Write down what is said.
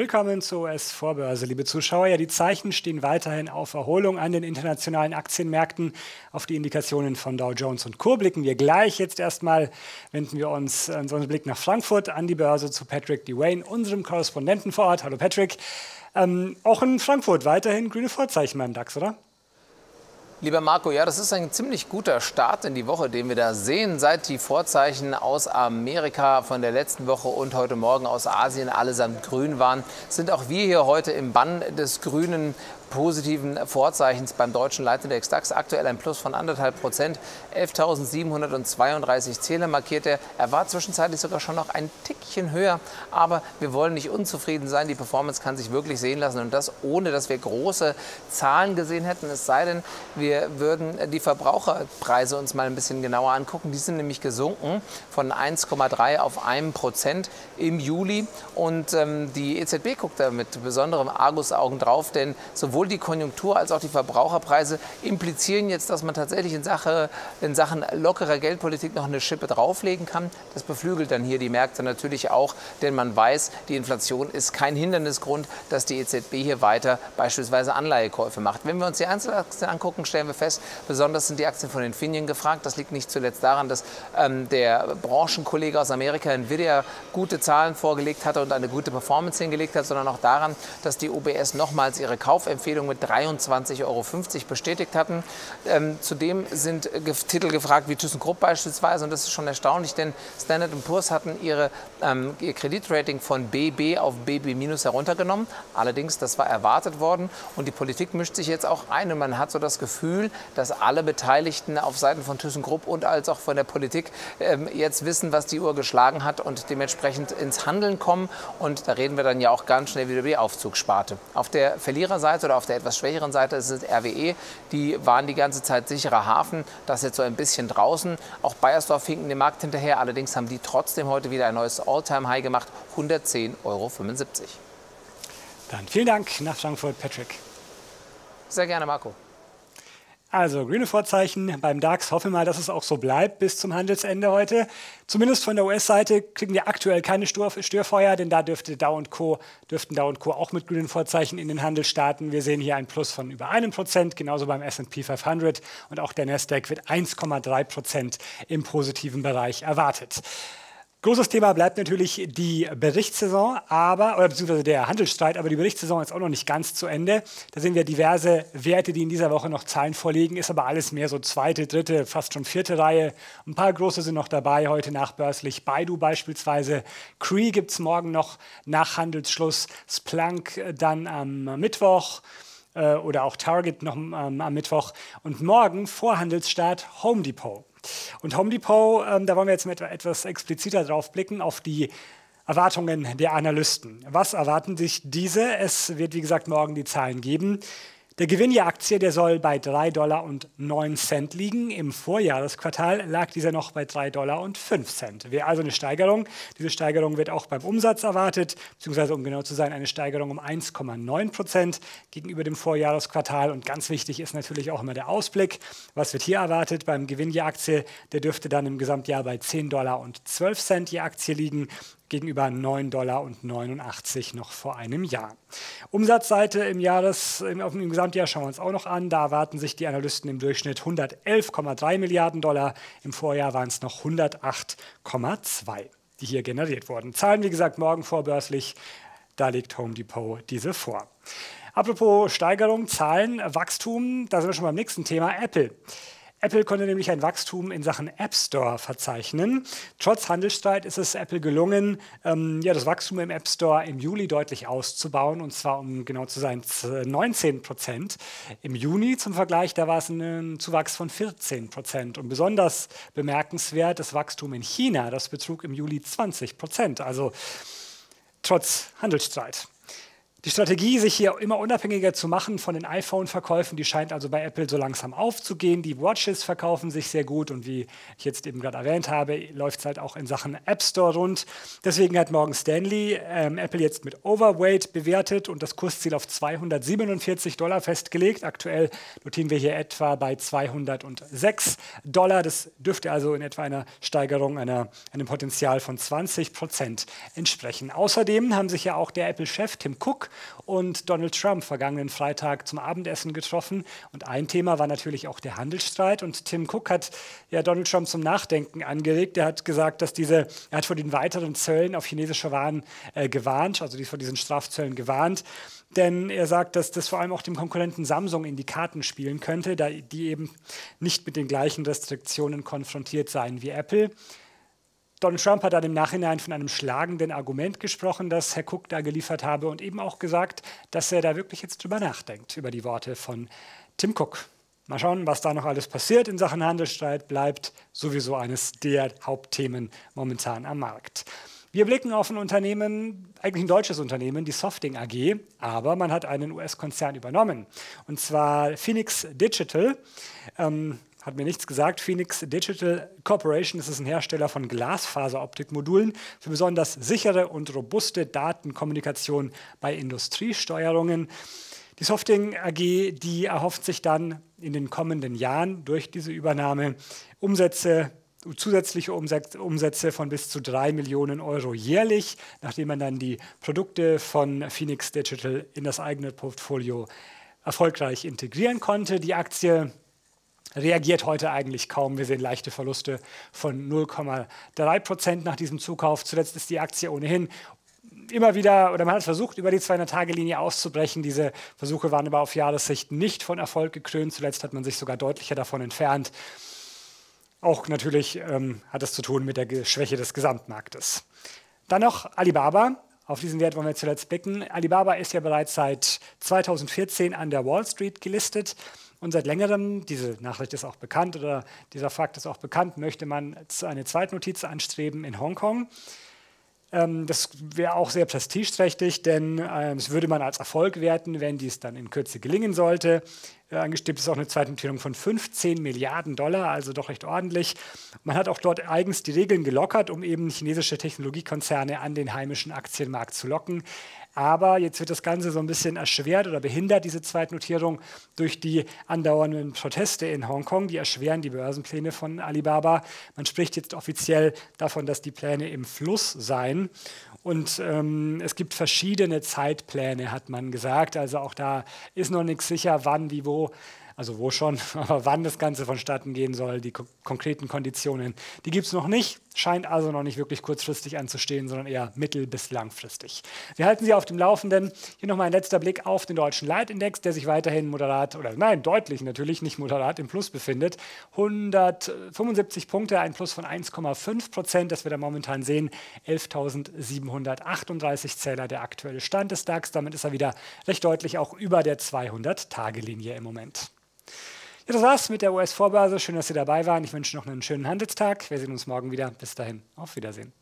Willkommen zur US-Vorbörse, liebe Zuschauer. Ja, die Zeichen stehen weiterhin auf Erholung an den internationalen Aktienmärkten. Auf die Indikationen von Dow Jones und Co. blicken wir gleich. Jetzt erstmal wenden wir uns unseren Blick nach Frankfurt an die Börse zu Patrick DeWayne, unserem Korrespondenten vor Ort. Hallo Patrick. Auch in Frankfurt weiterhin grüne Vorzeichen beim DAX, oder? Lieber Marco, ja, das ist ein ziemlich guter Start in die Woche, den wir da sehen. Seit die Vorzeichen aus Amerika von der letzten Woche und heute Morgen aus Asien allesamt grün waren, sind auch wir hier heute im Bann des grünen positiven Vorzeichens beim deutschen Leitindex DAX. Aktuell ein Plus von 1,5%. 11.732 Zähler markiert er. Er war zwischenzeitlich sogar schon noch ein Tickchen höher. Aber wir wollen nicht unzufrieden sein. Die Performance kann sich wirklich sehen lassen. Und das ohne, dass wir große Zahlen gesehen hätten. Es sei denn, wir würden die Verbraucherpreise uns mal ein bisschen genauer angucken. Die sind nämlich gesunken von 1,3 auf 1% im Juli. Und die EZB guckt da mit besonderem Argusaugen drauf, denn sowohl die Konjunktur als auch die Verbraucherpreise implizieren jetzt, dass man tatsächlich in Sachen lockerer Geldpolitik noch eine Schippe drauflegen kann. Das beflügelt dann hier die Märkte natürlich auch, denn man weiß, die Inflation ist kein Hindernisgrund, dass die EZB hier weiter beispielsweise Anleihekäufe macht. Wenn wir uns die Einzelaktien angucken, stellen wir fest, besonders sind die Aktien von Infineon gefragt. Das liegt nicht zuletzt daran, dass der Branchenkollege aus Amerika, Nvidia, gute Zahlen vorgelegt hatte und eine gute Performance hingelegt hat, sondern auch daran, dass die OBS nochmals ihre Kaufempfehlung mit 23,50 € bestätigt hatten. Zudem sind Titel gefragt wie ThyssenKrupp beispielsweise, und das ist schon erstaunlich, denn Standard & Poor's hatten ihr Kreditrating von BB auf BB- heruntergenommen. Allerdings, das war erwartet worden und die Politik mischt sich jetzt auch ein und man hat so das Gefühl, dass alle Beteiligten auf Seiten von ThyssenKrupp und als auch von der Politik jetzt wissen, was die Uhr geschlagen hat und dementsprechend ins Handeln kommen, und da reden wir dann ja auch ganz schnell wieder über die Aufzugssparte. Auf der Verliererseite oder auf der etwas schwächeren Seite ist es RWE. Die waren die ganze Zeit sicherer Hafen, das jetzt so ein bisschen draußen. Auch Beiersdorf hinken dem Markt hinterher, allerdings haben die trotzdem heute wieder ein neues All-Time-High gemacht, 110,75 €. Dann vielen Dank nach Frankfurt, Patrick. Sehr gerne, Marco. Also grüne Vorzeichen beim DAX. Hoffe mal, dass es auch so bleibt bis zum Handelsende heute. Zumindest von der US-Seite kriegen wir aktuell keine Störfeuer, denn da dürften Dow & Co. auch mit grünen Vorzeichen in den Handel starten. Wir sehen hier ein Plus von über 1%, genauso beim S&P 500. Und auch der Nasdaq wird 1,3% im positiven Bereich erwartet. Großes Thema bleibt natürlich die Berichtssaison, beziehungsweise der Handelsstreit, aber die Berichtssaison ist auch noch nicht ganz zu Ende. Da sehen wir diverse Werte, die in dieser Woche noch Zahlen vorlegen, ist aber alles mehr so zweite, dritte, fast schon vierte Reihe. Ein paar große sind noch dabei, heute nachbörslich Baidu beispielsweise. Cree gibt es morgen noch nach Handelsschluss, Splunk dann am Mittwoch. Oder auch Target noch am Mittwoch und morgen vor Handelsstart Home Depot. Und Home Depot, da wollen wir jetzt etwas expliziter drauf blicken, auf die Erwartungen der Analysten. Was erwarten sich diese? Es wird, wie gesagt, morgen die Zahlen geben. Der Gewinn je Aktie, der soll bei $3,09 liegen. Im Vorjahresquartal lag dieser noch bei $3,05. Wäre also eine Steigerung. Diese Steigerung wird auch beim Umsatz erwartet, beziehungsweise um genau zu sein, eine Steigerung um 1,9% gegenüber dem Vorjahresquartal. Und ganz wichtig ist natürlich auch immer der Ausblick. Was wird hier erwartet? Beim Gewinn je Aktie, der dürfte dann im Gesamtjahr bei $10,12 je Aktie liegen, gegenüber $9,89 noch vor einem Jahr. Umsatzseite im Gesamtjahr schauen wir uns auch noch an. Da erwarten sich die Analysten im Durchschnitt $111,3 Milliarden. Im Vorjahr waren es noch 108,2, die hier generiert wurden. Zahlen, wie gesagt, morgen vorbörslich. Da legt Home Depot diese vor. Apropos Steigerung, Zahlen, Wachstum, da sind wir schon beim nächsten Thema, Apple. Apple konnte nämlich ein Wachstum in Sachen App Store verzeichnen. Trotz Handelsstreit ist es Apple gelungen, das Wachstum im App Store im Juli deutlich auszubauen, und zwar um genau zu sein 19%. Im Juni zum Vergleich, da war es ein Zuwachs von 14%. Und besonders bemerkenswert das Wachstum in China, das betrug im Juli 20%, also trotz Handelsstreit. Die Strategie, sich hier immer unabhängiger zu machen von den iPhone-Verkäufen, die scheint also bei Apple so langsam aufzugehen. Die Watches verkaufen sich sehr gut und wie ich jetzt eben gerade erwähnt habe, läuft es halt auch in Sachen App Store rund. Deswegen hat Morgan Stanley Apple jetzt mit Overweight bewertet und das Kursziel auf $247 festgelegt. Aktuell notieren wir hier etwa bei $206. Das dürfte also in etwa einer Steigerung, einem Potenzial von 20% entsprechen. Außerdem haben sich ja auch der Apple-Chef Tim Cook und Donald Trump vergangenen Freitag zum Abendessen getroffen. Und ein Thema war natürlich auch der Handelsstreit. Und Tim Cook hat ja Donald Trump zum Nachdenken angeregt. Er hat gesagt, dass er hat vor den weiteren Zöllen auf chinesische Waren gewarnt, also vor diesen Strafzöllen gewarnt. Denn er sagt, dass das vor allem auch dem Konkurrenten Samsung in die Karten spielen könnte, da die eben nicht mit den gleichen Restriktionen konfrontiert seien wie Apple. Donald Trump hat dann im Nachhinein von einem schlagenden Argument gesprochen, das Herr Cook da geliefert habe und eben auch gesagt, dass er da wirklich jetzt drüber nachdenkt, über die Worte von Tim Cook. Mal schauen, was da noch alles passiert in Sachen Handelsstreit, bleibt sowieso eines der Hauptthemen momentan am Markt. Wir blicken auf ein Unternehmen, eigentlich ein deutsches Unternehmen, die Softing AG, aber man hat einen US-Konzern übernommen, und zwar Phoenix Digital. Hat mir nichts gesagt. Phoenix Digital Corporation ist ein Hersteller von Glasfaseroptikmodulen für besonders sichere und robuste Datenkommunikation bei Industriesteuerungen. Die Softing AG, die erhofft sich dann in den kommenden Jahren durch diese Übernahme zusätzliche Umsätze von bis zu 3 Millionen Euro jährlich, nachdem man dann die Produkte von Phoenix Digital in das eigene Portfolio erfolgreich integrieren konnte. Die Aktie reagiert heute eigentlich kaum. Wir sehen leichte Verluste von 0,3% nach diesem Zukauf. Zuletzt ist die Aktie ohnehin immer wieder, oder man hat versucht, über die 200-Tage-Linie auszubrechen. Diese Versuche waren aber auf Jahressicht nicht von Erfolg gekrönt. Zuletzt hat man sich sogar deutlicher davon entfernt. Auch natürlich hat das zu tun mit der Schwäche des Gesamtmarktes. Dann noch Alibaba. Auf diesen Wert wollen wir zuletzt blicken. Alibaba ist ja bereits seit 2014 an der Wall Street gelistet und seit längerem, diese Nachricht ist auch bekannt oder dieser Fakt ist auch bekannt, möchte man eine Zweitnotiz anstreben in Hongkong. Das wäre auch sehr prestigeträchtig, denn es würde man als Erfolg werten, wenn dies dann in Kürze gelingen sollte. Angestrebt ist auch eine Zweitnotierung von $15 Milliarden, also doch recht ordentlich. Man hat auch dort eigens die Regeln gelockert, um eben chinesische Technologiekonzerne an den heimischen Aktienmarkt zu locken. Aber jetzt wird das Ganze so ein bisschen erschwert oder behindert, diese Zweitnotierung, durch die andauernden Proteste in Hongkong. Die erschweren die Börsenpläne von Alibaba. Man spricht jetzt offiziell davon, dass die Pläne im Fluss seien. Und es gibt verschiedene Zeitpläne, hat man gesagt. Also auch da ist noch nichts sicher, wann, wie, wo, also wo schon, aber wann das Ganze vonstatten gehen soll. Die konkreten Konditionen, die gibt es noch nicht. Scheint also noch nicht wirklich kurzfristig anzustehen, sondern eher mittel- bis langfristig. Wir halten Sie auf dem Laufenden. Hier nochmal ein letzter Blick auf den deutschen Leitindex, der sich weiterhin moderat, oder nein, deutlich natürlich, nicht moderat, im Plus befindet. 175 Punkte, ein Plus von 1,5%, das wir da momentan sehen. 11.738 Zähler, der aktuelle Stand des DAX. Damit ist er wieder recht deutlich auch über der 200-Tage-Linie im Moment. Ja, das war's mit der US-Vorbörse. Schön, dass Sie dabei waren. Ich wünsche noch einen schönen Handelstag. Wir sehen uns morgen wieder. Bis dahin, auf Wiedersehen.